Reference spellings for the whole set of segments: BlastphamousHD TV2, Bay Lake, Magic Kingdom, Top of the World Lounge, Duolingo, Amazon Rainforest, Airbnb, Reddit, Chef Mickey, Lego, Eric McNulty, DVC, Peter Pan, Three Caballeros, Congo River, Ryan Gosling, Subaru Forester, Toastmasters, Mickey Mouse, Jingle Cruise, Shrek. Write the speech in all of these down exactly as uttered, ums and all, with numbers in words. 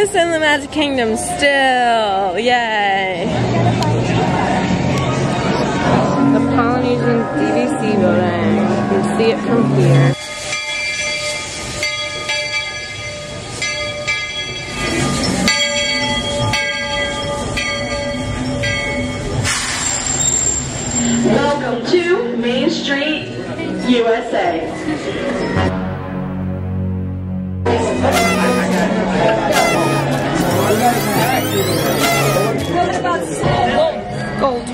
this in the Magic Kingdom still. Yay. The Polynesian D V C building. You can see it from here. Welcome to Main Street, U S A. What about gold?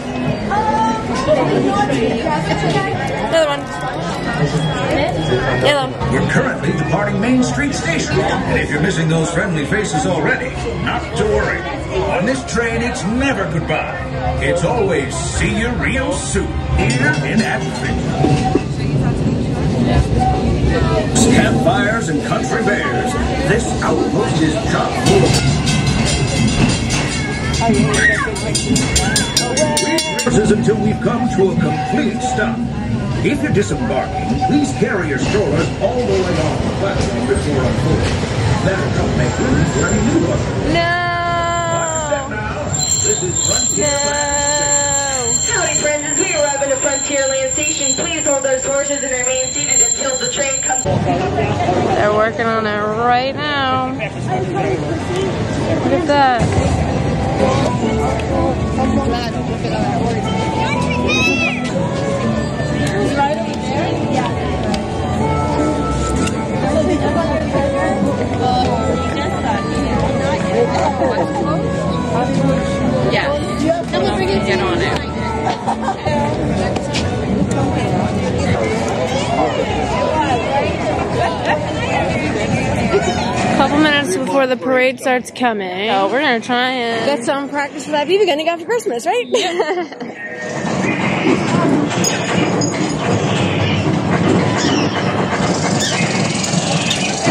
Another one. Another one. We're currently departing Main Street Station, and if you're missing those friendly faces already, not to worry. On this train, it's never goodbye. It's always see you real soon here in Africa. Campfires and country bears. This outpost is tough. Resources until we've come to a complete stop. If you're disembarking, please carry your strollers all the way off the platform before a pull. That'll help make room for any new ones. No. This is Frontierland Station. Howdy friends, as we arrive at the Frontierland Station, please hold those horses and remain seated until the train comes. They're working on it right now. Look at that. Yeah, someone bring a gin on it. A couple minutes before the parade starts coming. Oh, we're gonna try and get some practice for that B B gunning after Christmas, right? Yeah. It's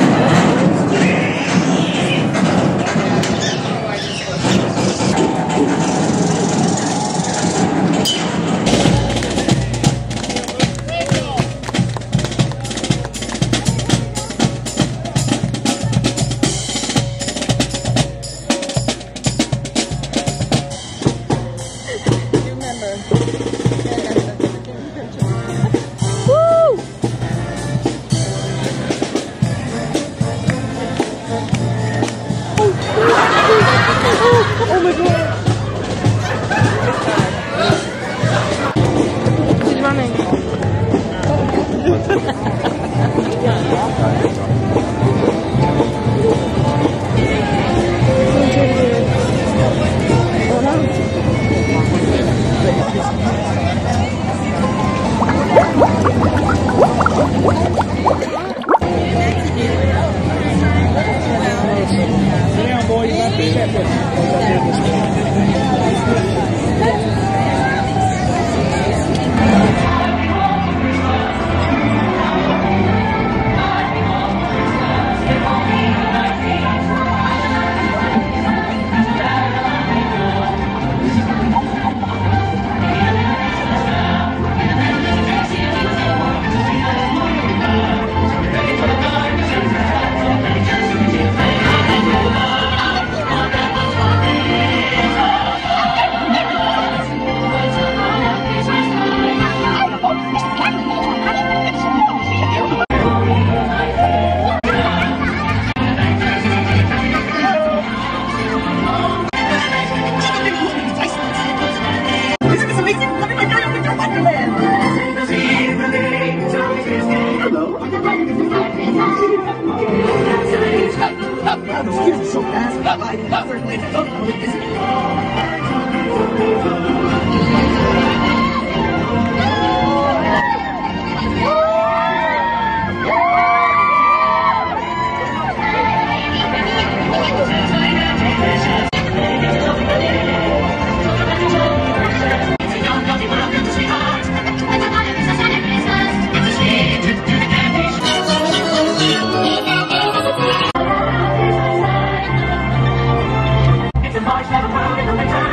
a march that will in the time.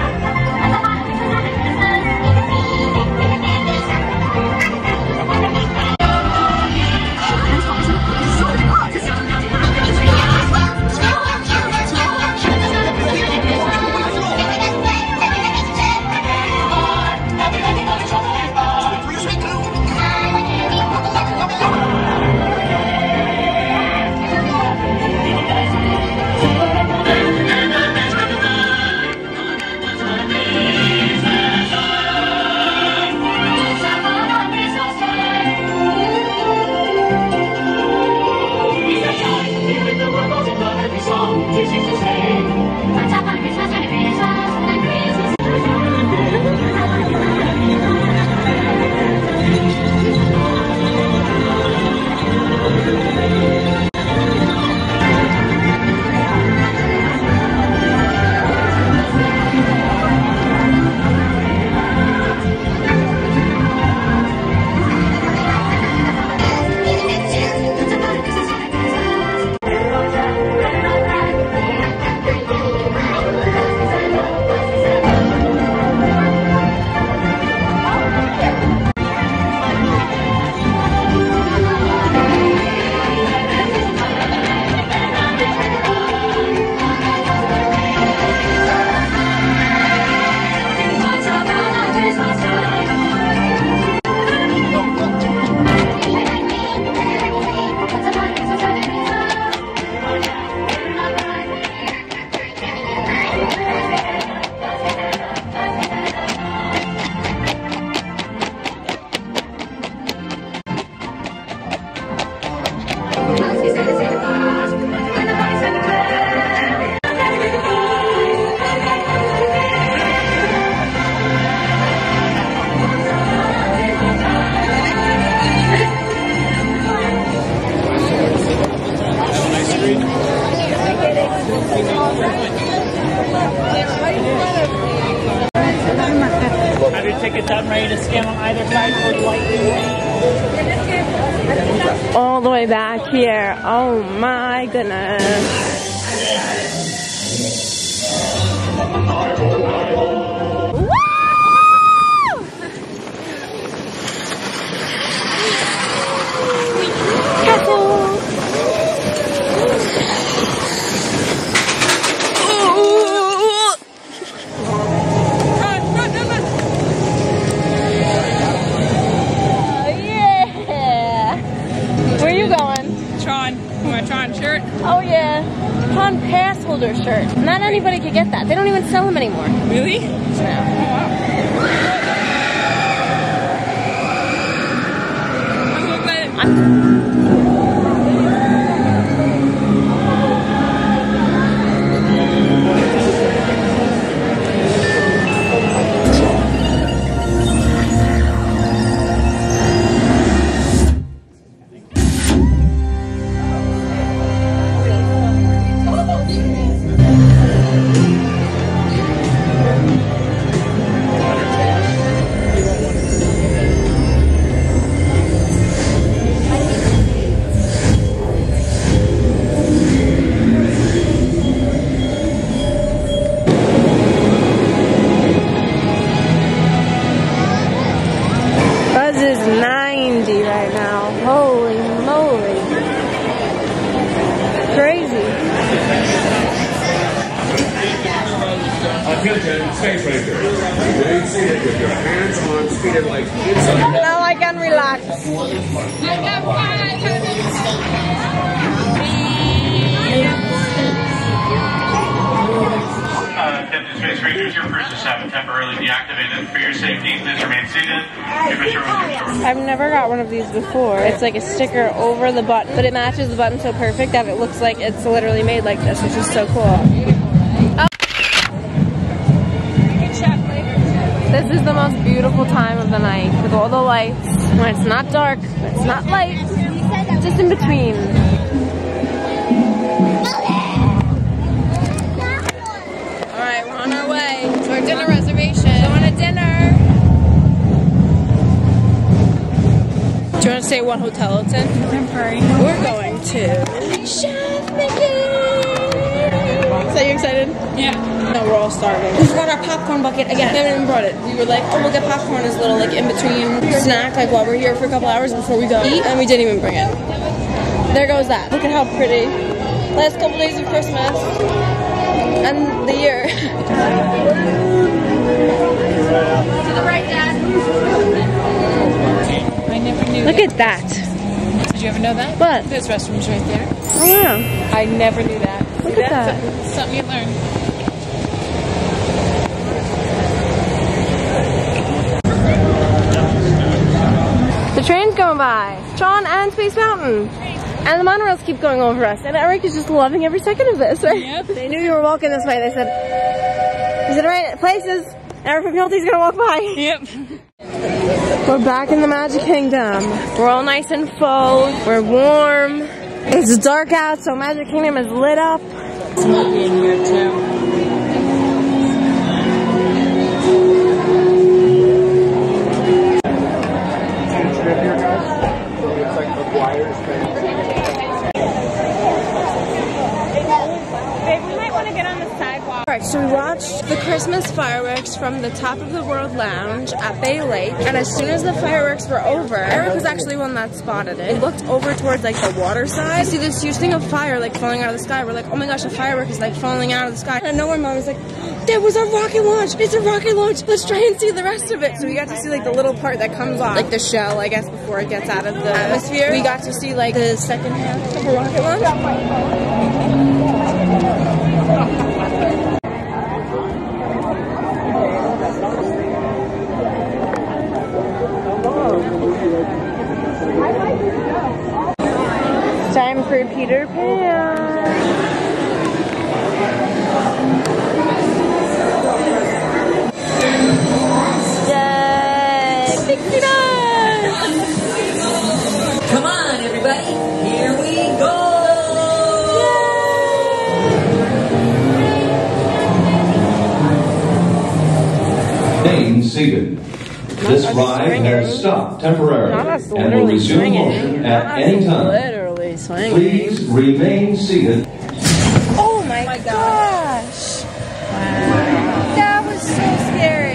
tickets out and ready to scan on either side or lightly. All the way back here. Oh my goodness. Oh yeah, Pond pass holder shirt. Not anybody could get that. They don't even sell them anymore. Really? No. Oh, wow. I'm so glad. Now I can relax. Captain Space Rangers, your first assignment temporarily deactivated. For your safety, please remain seated. I've never got one of these before. It's like a sticker over the button, but it matches the button so perfect that it looks like it's literally made like this, which is so cool. This is the most beautiful time of the night with all the lights. When it's not dark, when it's not light, just in between. All right, we're on our way to our dinner reservation. Going to dinner. Do you want to say what hotel it's in? Temporary. We're going to Chef Mickey. So you excited? Yeah. No, we're all starving. We got our popcorn bucket again. I haven't even brought it. We were like, oh, we'll get popcorn as a little like in between snack, like while we're here for a couple hours before we go eat, and we didn't even bring it. There goes that. Look at how pretty. Last couple days of Christmas and the year. To the right, Dad. I never knew. Look that. at that. Did you ever know that? What? There's restrooms right there. Oh yeah. I never knew that. Look See at that. that. Something you learn. The train's going by, Sean and Space Mountain. And the monorails keep going over us. And Eric is just loving every second of this, right? Yep. They knew you were walking this way. They said, is it right at places? Eric McNulty's gonna walk by. Yep. We're back in the Magic Kingdom. We're all nice and full. We're warm. It's dark out, so Magic Kingdom is lit up. It's smoky in here too. So we watched the Christmas fireworks from the Top of the World Lounge at Bay Lake, and as soon as the fireworks were over, Eric was actually one that spotted it. We looked over towards like the water side. You see this huge thing of fire like falling out of the sky. We're like, oh my gosh, a firework is like falling out of the sky. And nowhere, Mom was like, there was a rocket launch. It's a rocket launch. Let's try and see the rest of it. So we got to see like the little part that comes off, like the shell, I guess, before it gets out of the atmosphere. We got to see like the second half of the rocket launch. Time for Peter Pan. Yay! Peter Pan! Come on, everybody. Here we go. Yay! Stay seated. This ride has stopped temporarily and will resume swinging. motion at any time. Literally swinging. Please remain seated. Oh my, oh my gosh! Wow. That was so scary.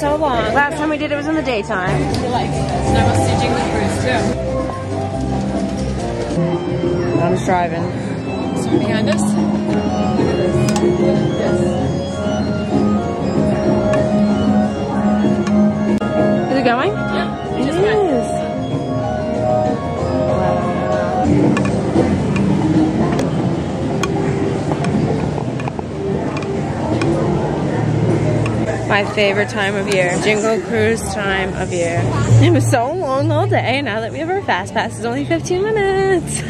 So long. Last time we did it was in the daytime. She likes this. And I must see Jingle Cruise too. I'm just driving. Is it behind us? Yes. Is it going? Yeah. It, it is. My favorite time of year, Jingle Cruise time of year. It was so long all day. Now that we have our fast pass, it's only fifteen minutes.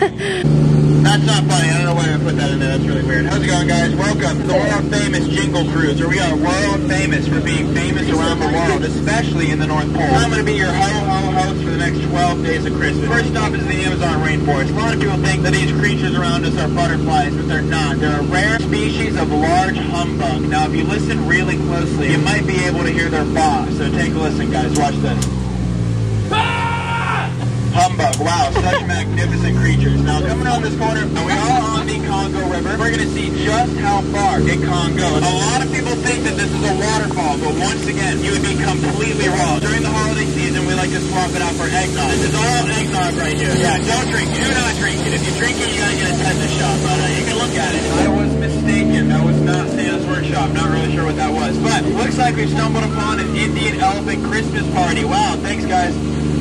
That's not funny. I don't know why I put that in there. That's really weird. How's it going, guys? Welcome to the world famous Jingle Cruise, where we are world famous for being famous around the world, especially in the North Pole. I'm going to be your ho-ho host for the next twelve days of Christmas. First stop is the Amazon Rainforest. A lot of people think that these creatures around us are butterflies, but they're not. They're a rare species of large humbug. Now, if you listen really closely, you might be able to hear their bah. So take a listen, guys. Watch this. Ah! Humbug. Wow, such magnificent creatures. Now, coming around this corner, we are on the Congo River. We're going to see just how far it can go. A lot of people think that this is a waterfall, but once again, you would be completely wrong. During the holiday season, we like to swap it out for eggnog. This is all eggnog right here. Yeah, don't drink it. Do not drink it. If you drink it, you got to get a tetanus shot, but uh, you can look at it. I was mistaken. I was not Santa's Workshop. Not really sure what that was, but looks like we've stumbled upon an Indian elephant Christmas party. Wow, thanks, guys.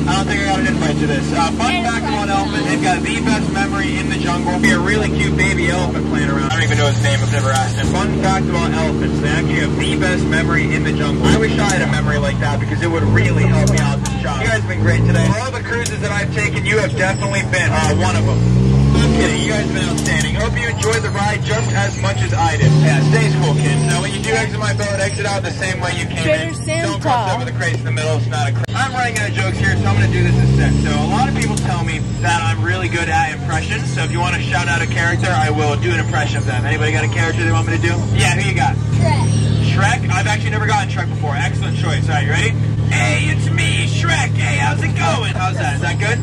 I don't think I got an invite to this. Uh, fun fact about elephants, they've got the best memory in the jungle. Be a really cute baby elephant playing around. I don't even know his name, I've never asked him. Fun fact about elephants, they actually have the best memory in the jungle. I wish I had a memory like that because it would really help me out this job. You guys have been great today. For all the cruises that I've taken, you have definitely been uh, one of them. You guys have been outstanding. Hope you enjoyed the ride just as much as I did. Yeah, stay cool, kids. Now, when you do exit my boat, exit out the same way you came in. Don't cross over the crates in the middle. It's not a craze. I'm running out of jokes here, so I'm going to do this instead. So a lot of people tell me that I'm really good at impressions. So if you want to shout out a character, I will do an impression of them. Anybody got a character they want me to do? Yeah, who you got? Shrek. Shrek? I've actually never gotten Shrek before. Excellent choice. All right, you ready? Hey, it's me, Shrek. Hey, how's it going? How's that? Is that good?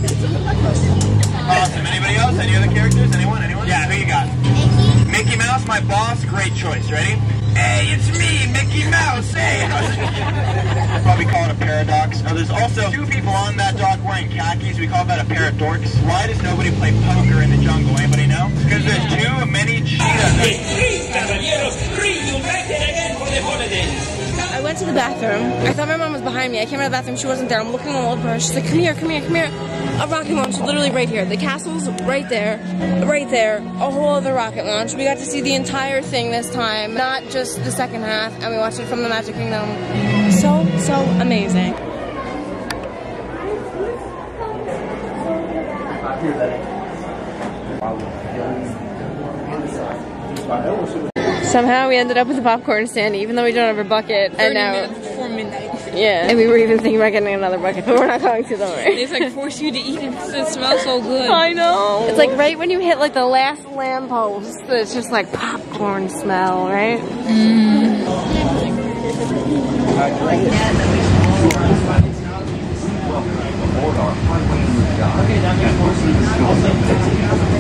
Awesome. Anybody else? Any other characters? Anyone? Anyone? Yeah, who you got? Mickey. Mickey Mouse, my boss. Great choice. Ready? Hey, it's me, Mickey Mouse. Hey. We probably call it a paradox. Oh, there's also two people on that dock wearing khakis. We call that a pair of dorks. Why does nobody play poker in the jungle? Anybody know? Because there's too many cheetahs. Three Caballeros, reunited again for the holidays. I went to the bathroom. I thought my mom was behind me. I came out of the bathroom. She wasn't there. I'm looking all over her. She's like, come here, come here, come here. of rocket launch literally right here. The castle's right there, right there, a whole other rocket launch. We got to see the entire thing this time, not just the second half, and we watched it from the Magic Kingdom. So, so amazing. Somehow we ended up with a popcorn stand, even though we don't have a bucket, and now before midnight. Yeah, and we were even thinking about getting another bucket, but we're not going to, don't worry. It's like force you to eat it because it smells so good. I know. It's like right when you hit like the last lamppost, it's just like popcorn smell, right? Mm.